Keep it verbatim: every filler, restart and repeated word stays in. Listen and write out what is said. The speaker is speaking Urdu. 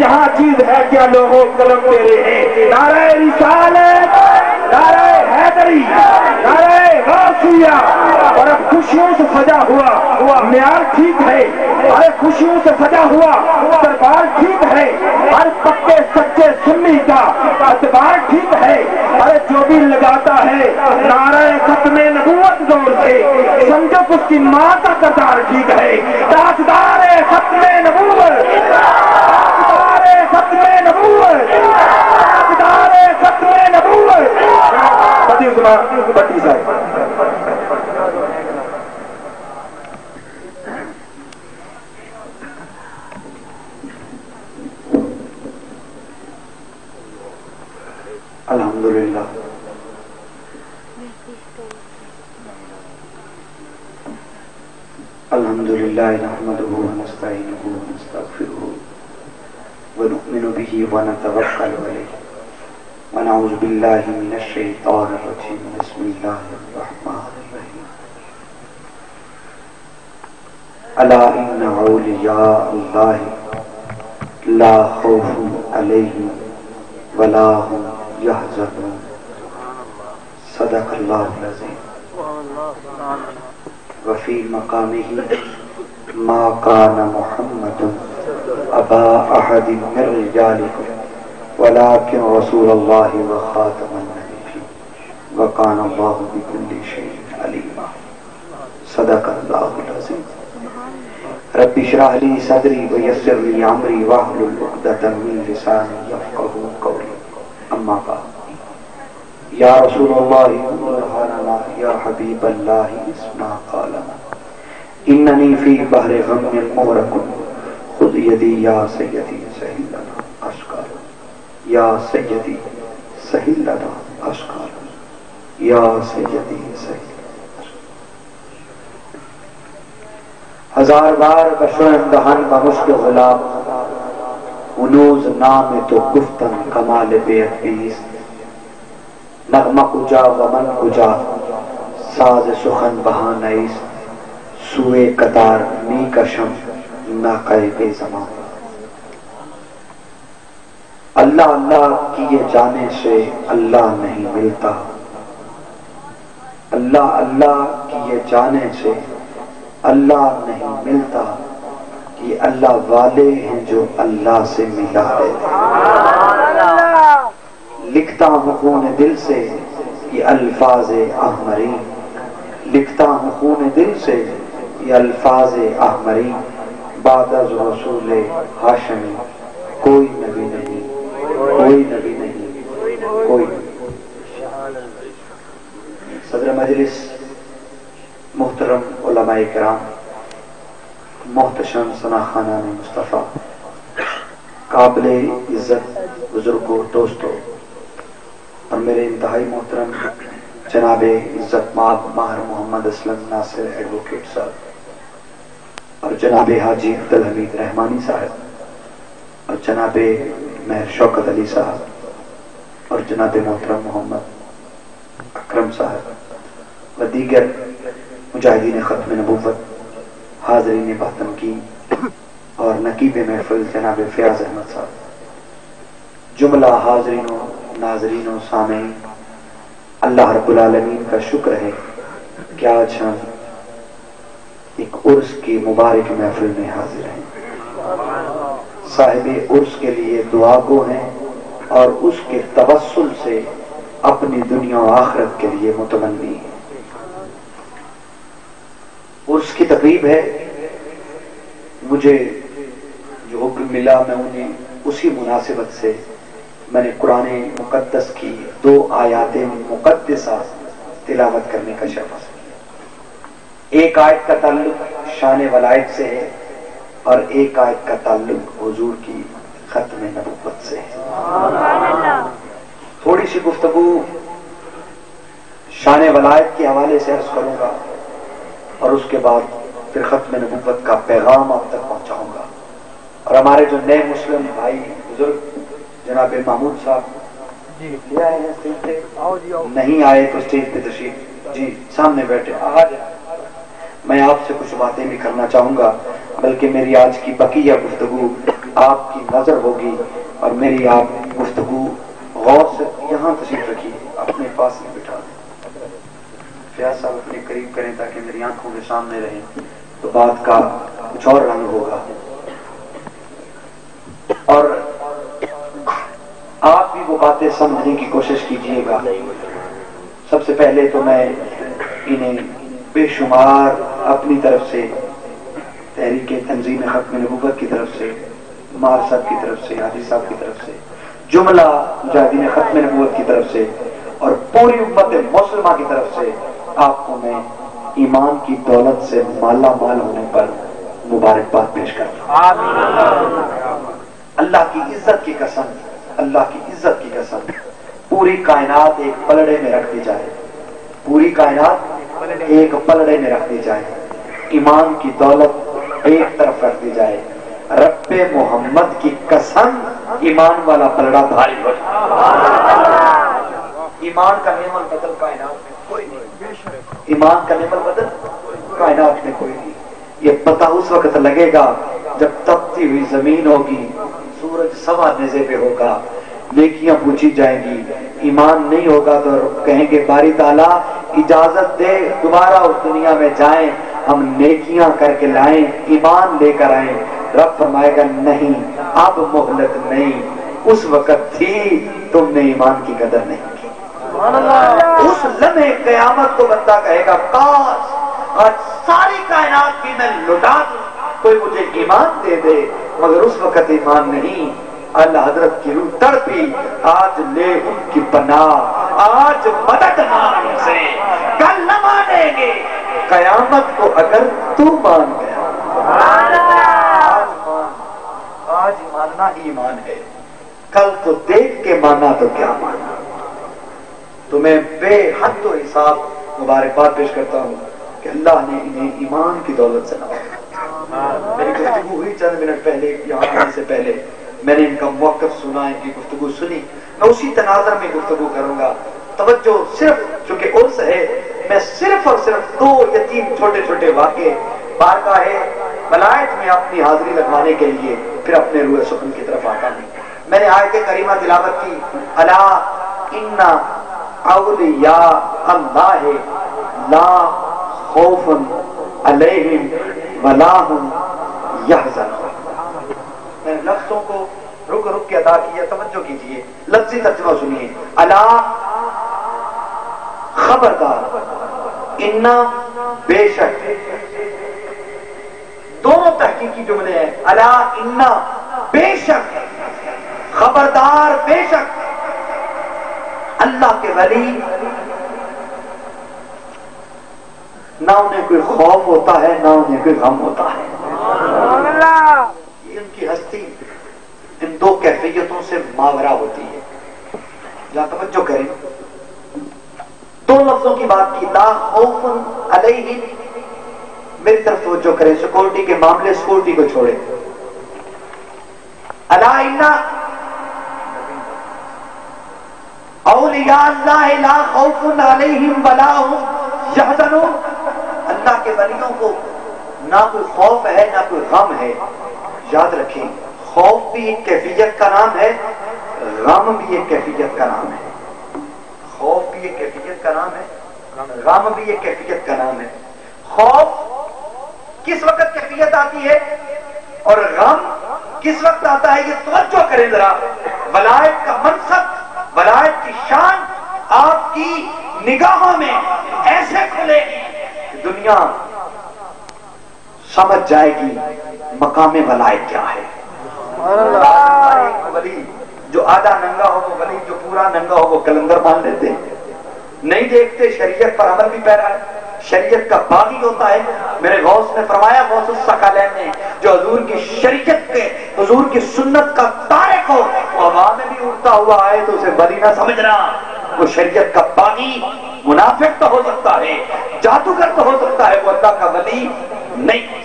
جہاں چیز ہے کیا لوگوں قلم تیرے ہیں. نعرہ رسالت، نعرہ حیدری، نعرہ غوثیہ. اور اب خوشیوں سے سجا ہوا معیار ٹھیک ہے، اور خوشیوں سے سجا ہوا دربار ٹھیک ہے، اور پکے سچے سنی کا اعتبار ٹھیک ہے. اور جو بھی لگاتا ہے نعرہ ختم نبوت زور سے، سمجھو اس کی ماں کا کردار ٹھیک ہے. تاجدار ختم نبوت، ختم نبوت، تاجدار ختم نبوت. بدی عز زمان بھٹی صاحب، الحمدللہ. الحمدللہ نحمدہ ونستعینہ ونستغفرہ ونؤمن به ونتوکل علیہ ونعوذ باللہ من الشیطان الرجیم. بسم اللہ الرحمن الرحیم. الا ان اولیاء اللہ لا خوف علیہم ولا هم یحزنون. صدق اللہ العظیم. وفی مقامہ ما کان محمد ابا احد من رجالكم ولكن رسول الله وخاتم النبيين وكان الله بكل شيء عليما. صدق الله العظيم. رب اشرح لي صدري ويسر لي امري واحلل عقدة من لساني يفقهوا قولي. اما بعد. يا رسول الله ومرحبا يا حبيب الله اسمع قالنا انني في بحر غم مغرق. خذ يدي يا سيدي سهل لنا أشكار، يا سيدي سهل لنا أشكار، يا سيدي سهل لنا أشكار. ہزار بار بشو امتحان کا مشکل غلام ہنوز نام تو گفتن کمال بے عدیس. نغمہ کجا ومن کجا ساز سخن بہانہ ایس. سوئے قطار می کشم ناقائب زمان. اللہ اللہ کیے جانے سے اللہ نہیں ملتا، اللہ اللہ کیے جانے سے اللہ نہیں ملتا. یہ اللہ والے ہیں جو اللہ سے ملا دیتے. لکھتا ہوں خون دل سے یہ الفاظ احمری، لکھتا ہوں خون دل سے یہ الفاظ احمری. بعد از رسول ہاشمی کوئی نبی نہیں، کوئی نبی نہیں، کوئی. صدر مجلس، محترم علماء کرام، محتشم ثنا خانان مصطفیٰ، قابل عزت بزرگوں، دوستوں، اور میرے انتہائی محترم جناب عزت مآب ماہر محمد اسلم ناصر ایڈوکیٹ صاحب، اور جناب حاجی عبدالحمید رحمانی صاحب، اور جناب مہر شوکت علی صاحب، اور جناب محترم محمد اکرم صاحب، و دیگر مجاہدین ختم نبوت، حاضرین باتمکین اور نقیب محفل جناب فیاض احمد صاحب. جملہ حاضرین و ناظرین و سامعین، اللہ رب العالمین کا شکر ہے کہ آج ہم ایک عرس کی مبارک محفل میں حاضر ہیں. صاحب عرس کے لیے دعا گو ہیں اور اس کے توسل سے اپنی دنیا و آخرت کے لیے متمنی ہیں. عرس کی تقریب ہے. مجھے جو حکم ملا میں انہیں اسی مناسبت سے میں نے قرآن مقدس کی دو آیات مقدسہ تلاوت کرنے کا شرف. ایک آیت کا تعلق شان ولایت سے ہے اور ایک آیت کا تعلق حضور کی ختم نبوت سے ہے. سبحان اللہ. تھوڑی سی گفتگو شان ولایت کے حوالے سے عرض کروں گا اور اس کے بعد پھر ختم نبوت کا پیغام آپ تک پہنچاؤں گا. اور ہمارے جو نئے مسلم بھائی بزرگ جناب محمود صاحب جی لے آئے ہیں اسٹیج پہ، نہیں آئے تو اسٹیج پہ تشریف جی سامنے بیٹھے. آج میں آپ سے کچھ باتیں بھی کرنا چاہوں گا، بلکہ میری آج کی بقیہ گفتگو آپ کی نظر ہوگی اور میری آپ گفتگو غور سے یہاں تشریف رکھیے, اپنے پاس میں بٹھا دیں. فیاض صاحب اپنے قریب کریں تاکہ میری آنکھوں کے سامنے رہیں تو بات کا کچھ اور رنگ ہوگا. اور آپ بھی وہ باتیں سمجھنے کی کوشش کیجیے گا. سب سے پہلے تو میں انہیں بے شمار اپنی طرف سے, تحریک تنظیم ختم نبوت کی طرف سے, مار صاحب کی طرف سے, حاجی صاحب کی طرف سے, جملہ مجاہدین ختم نبوت کی طرف سے اور پوری امت مسلمہ کی طرف سے آپ کو میں ایمان کی دولت سے مالا مال ہونے پر مبارکباد پیش کرتا ہوں. اللہ کی عزت کی قسم, اللہ کی عزت کی قسم, پوری کائنات ایک پلڑے میں رکھ دی جائے, پوری کائنات ایک پلڑے میں رکھ دی جائے, ایمان کی دولت ایک طرف رکھ دی جائے, رب محمد کی قسم ایمان والا پلڑا بھاری ہو جائے. ایمان کا نعمل بدل کائنات میں کوئی نہیں, ایمان کا نعمل بدل کائنات میں کوئی نہیں. یہ پتہ اس وقت لگے گا جب تپتی ہوئی زمین ہوگی, سورج سوا نیزے پہ ہوگا, نیکیاں پوچھی جائیں گی. ایمان نہیں ہوگا تو کہیں گے باری تعالیٰ اجازت دے دوبارہ اس دنیا میں جائیں, ہم نیکیاں کر کے لائیں, ایمان لے کر آئیں. رب فرمائے گا نہیں, اب مہلت نہیں, اس وقت تھی تم نے ایمان کی قدر نہیں کی. اس لمحے قیامت کو بندہ کہے گا کاش آج ساری کائنات کی میں لٹا دوں, کوئی مجھے ایمان دے دے. مگر اس وقت ایمان نہیں, اللہ حضرت کی روح تڑپی آج لے ان کی پناہ, آج مدد مانگ سے, کل نہ مانیں گے. قیامت کو اگر تو مان گیا, آج ماننا ایمان ہے, کل تو دیکھ کے مانا تو کیا مانا. تمہیں بے حد و حساب مبارکباد پیش کرتا ہوں کہ اللہ نے انہیں ایمان کی دولت سے نوازا. میری گفتگو ہوئی چند منٹ پہلے, یہاں آنے سے پہلے میں نے ان کا موقف سنا, ان کی گفتگو سنی. میں اسی تناظر میں گفتگو کروں گا. توجہ صرف, چونکہ عرص ہے, میں صرف اور صرف دو یتیم چھوٹے چھوٹے واقعے بارگاہ ولایت میں اپنی حاضری لگوانے کے لیے پھر اپنے روح سخن کی طرف آتا ہوں. میں نے آیت کریمہ تلاوت کی, الا ان اولیاء اللہ لا خوف علیہم ولا ہم یحزنون. میں لفظوں کو رک رک کے ادا کیا, توجہ کیجیے, لفظی ترجمہ سنیے. الا خبردار, انا بے شک, دونوں تحقیقی جملے ہیں. الا انا بے شک, خبردار بے شک اللہ کے ولی, نہ انہیں کوئی خوف ہوتا ہے نہ انہیں کوئی غم ہوتا ہے. ان کی ہستی ان دو کیفیتوں سے ماورا ہوتی ہے. جہاں توجہ کریں, دو لفظوں کی بات کی, لا خوف علیہم. میری طرف توجہ کریں, سیکورٹی کے معاملے سیکورٹی کو چھوڑیں. الا ان اولیاء اللہ لا خوف علیہم ولا ہم یحزنون. اللہ کے ولیوں کو نہ کوئی خوف ہے نہ کوئی غم ہے. یاد رکھیں, خوف بھی ایک کیفیت کا نام ہے, غم بھی ایک کیفیت کا نام ہے. خوف بھی ایک کیفیت کا نام ہے, غم بھی ایک کیفیت کا نام ہے. خوف کس وقت کیفیت آتی ہے اور غم کس وقت آتا ہے, یہ توجہ کریں ذرا. ولایت کا منصب, ولایت کی شان آپ کی نگاہوں میں ایسے کھلے گی دنیا سمجھ جائے گی مقام ولایت کیا ہے. ولی جو آدھا ننگا ہو وہ ولی, جو پورا ننگا ہو وہ کلندر مان لیتے ہیں. نہیں دیکھتے شریعت پر عمل بھی پیرا ہے, شریعت کا باغی ہوتا ہے. میرے غوث نے فرمایا, غوث الثقلین نے, جو حضور کی شریعت کے, حضور کی سنت کا تارک ہو, وہ ہوا میں بھی اڑتا ہوا آئے تو اسے ولی نہ سمجھنا. وہ شریعت کا باغی منافق تو ہو سکتا ہے, جادوگر تو ہو سکتا ہے, وہ اللہ کا ولی نہیں.